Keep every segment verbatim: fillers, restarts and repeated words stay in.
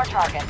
more targets.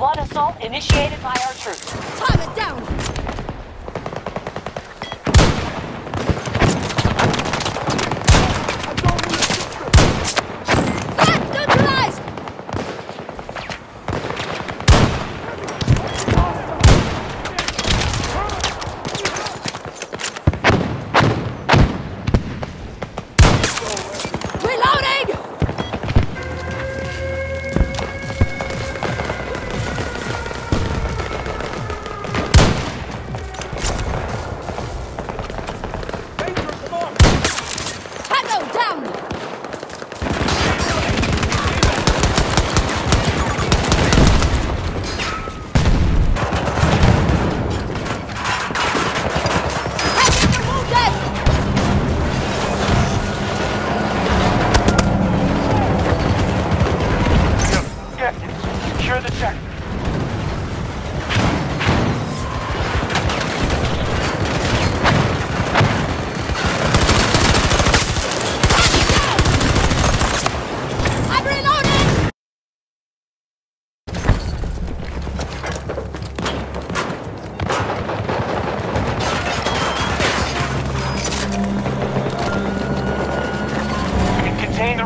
One assault initiated by our troops. Time it down!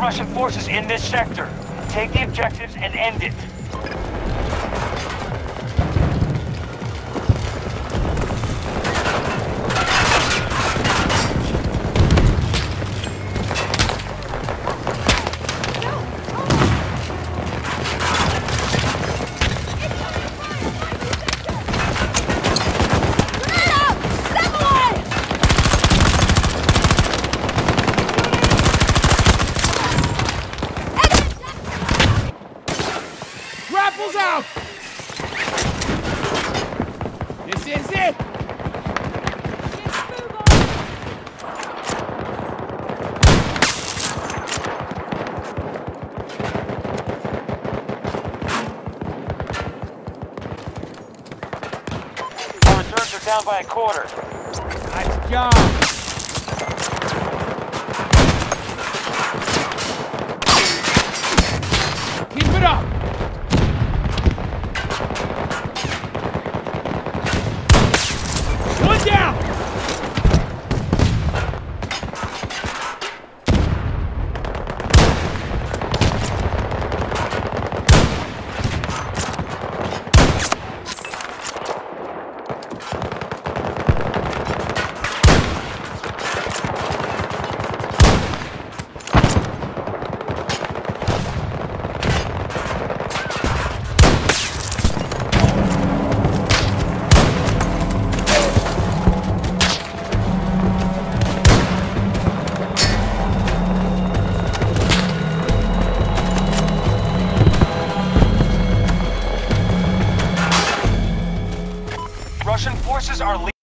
Russian forces in this sector. Take the objectives and end it. Out. This is it! Our reserves are down by a quarter. Nice job! Russian forces are leaving.